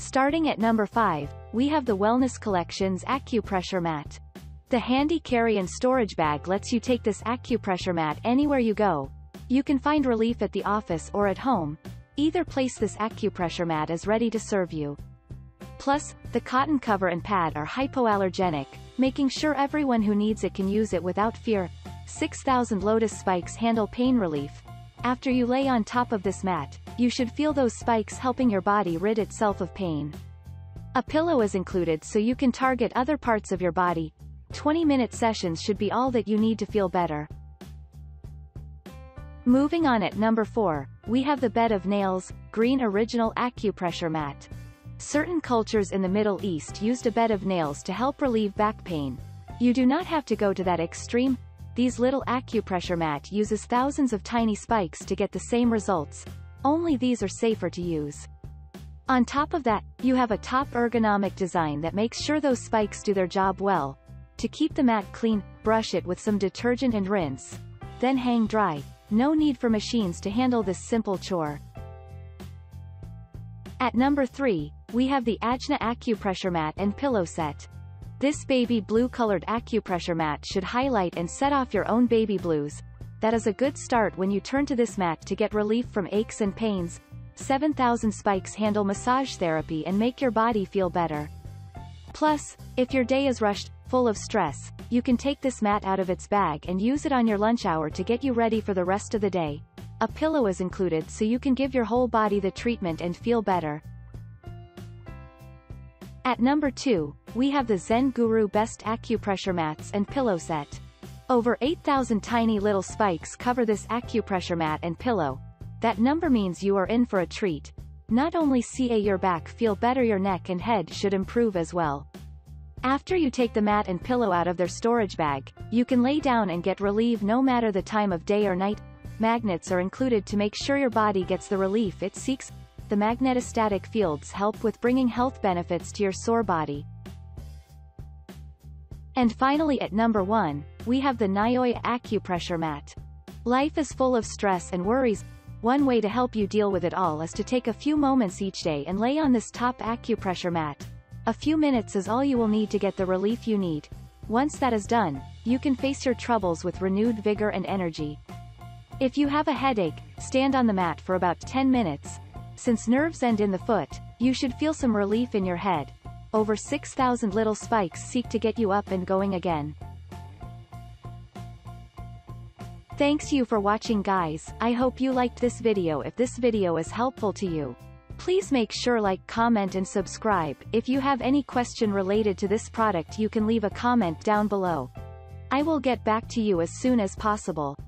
Starting at number 5, we have the Wellness Collections Acupressure Mat. The handy carry and storage bag lets you take this acupressure mat anywhere you go. You can find relief at the office or at home. Either place, this acupressure mat is ready to serve you. Plus, the cotton cover and pad are hypoallergenic, making sure everyone who needs it can use it without fear. 6,000 lotus spikes handle pain relief. After you lay on top of this mat, you should feel those spikes helping your body rid itself of pain. A pillow is included so you can target other parts of your body. 20-minute sessions should be all that you need to feel better. Moving on, at number 4, we have the Bed of Nails Green Original Acupressure Mat. Certain cultures in the Middle East used a bed of nails to help relieve back pain. You do not have to go to that extreme. These little acupressure mat uses thousands of tiny spikes to get the same results. Only these are safer to use. On top of that, you have a top ergonomic design that makes sure those spikes do their job well. To keep the mat clean, brush it with some detergent and rinse. Then hang dry. No need for machines to handle this simple chore. At number 3, we have the Ajna Acupressure Mat and Pillow Set. This baby blue colored acupressure mat should highlight and set off your own baby blues. That is a good start when you turn to this mat to get relief from aches and pains. 7,000 spikes handle massage therapy and make your body feel better. Plus, if your day is rushed, full of stress, you can take this mat out of its bag and use it on your lunch hour to get you ready for the rest of the day. A pillow is included so you can give your whole body the treatment and feel better. At number 2, we have the Zen Guru Best Acupressure Mats and Pillow Set. Over 8,000 tiny little spikes cover this acupressure mat and pillow. That number means you are in for a treat. Not only can your back feel better, your neck and head should improve as well. After you take the mat and pillow out of their storage bag, you can lay down and get relief no matter the time of day or night. Magnets are included to make sure your body gets the relief it seeks. The magnetostatic fields help with bringing health benefits to your sore body. And finally, at number 1, we have the Nayoya Acupressure Mat. Life is full of stress and worries. One way to help you deal with it all is to take a few moments each day and lay on this top acupressure mat. A few minutes is all you will need to get the relief you need. Once that is done, you can face your troubles with renewed vigor and energy. If you have a headache, stand on the mat for about 10 minutes. Since nerves end in the foot, you should feel some relief in your head. Over 6,000 little spikes seek to get you up and going again. Thanks you for watching guys, I hope you liked this video. If this video is helpful to you, please make sure like, comment and subscribe. If you have any question related to this product you can leave a comment down below. I will get back to you as soon as possible.